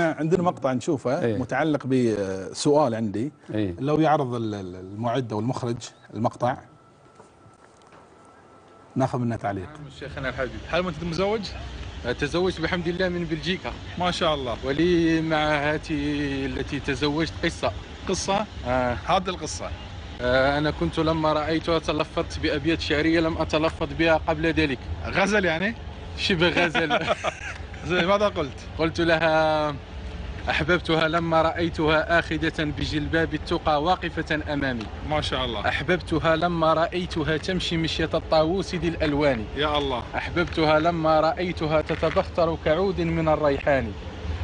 عندنا مقطع نشوفه متعلق بسؤال عندي. لو يعرض المعد او المخرج المقطع ناخذ منه تعليق. شيخنا الحبيب، هل انت مزوج؟ تزوجت بحمد الله من بلجيكا. ما شاء الله. ولي مع هاتي التي تزوجت قصه. قصه؟ هذه القصه. أنا كنت لما رأيتها تلفظت بأبيات شعرية لم أتلفظ بها قبل ذلك. غزل يعني؟ شبه غزل. ماذا قلت؟ قلت لها: أحببتها لما رأيتها آخذة بجلباب التقى واقفة أمامي. ما شاء الله. أحببتها لما رأيتها تمشي مشية الطاووس ذي الألوان. يا الله. أحببتها لما رأيتها تتبختر كعود من الريحان.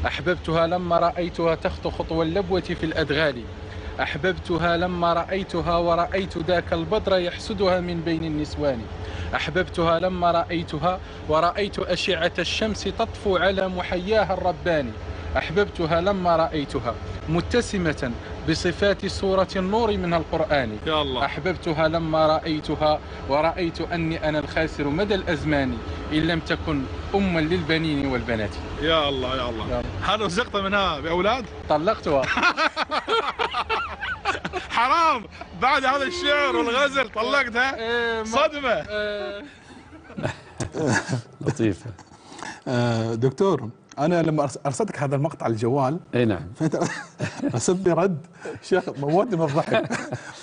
أحببتها لما رأيتها تخطو خطو اللبوة في الأدغال. أحببتها لما رأيتها ورأيت ذاك البدر يحسدها من بين النسوان. أحببتها لما رأيتها ورأيت أشعة الشمس تطفو على محياها الرباني. أحببتها لما رأيتها متسمة بصفات سورة النور من القرآن. يا الله. أحببتها لما رأيتها ورأيت أني أنا الخاسر مدى الأزمان إن لم تكن أما للبنين والبنات. يا الله يا الله. هل رزقت منها بأولاد؟ طلقتها. حرام بعد هذا الشعر والغزل طلقتها. صدمة. لطيفة. دكتور، أنا لما أرسلتك هذا المقطع على الجوال، أي نعم، رسلت لي رد شيخ موتني من الضحك.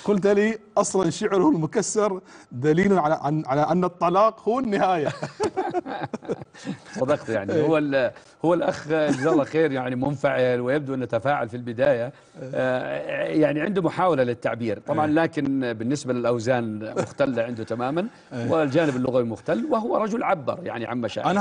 قلت لي أصلا شعره المكسر دليل على أن الطلاق هو النهاية. صدقت. يعني هو الأخ جزاه الله خير يعني منفعل، ويبدو أنه تفاعل في البداية، يعني عنده محاولة للتعبير طبعا، لكن بالنسبة للأوزان مختلة عنده تماما، والجانب اللغوي مختل، وهو رجل عبر يعني عن مشاعره.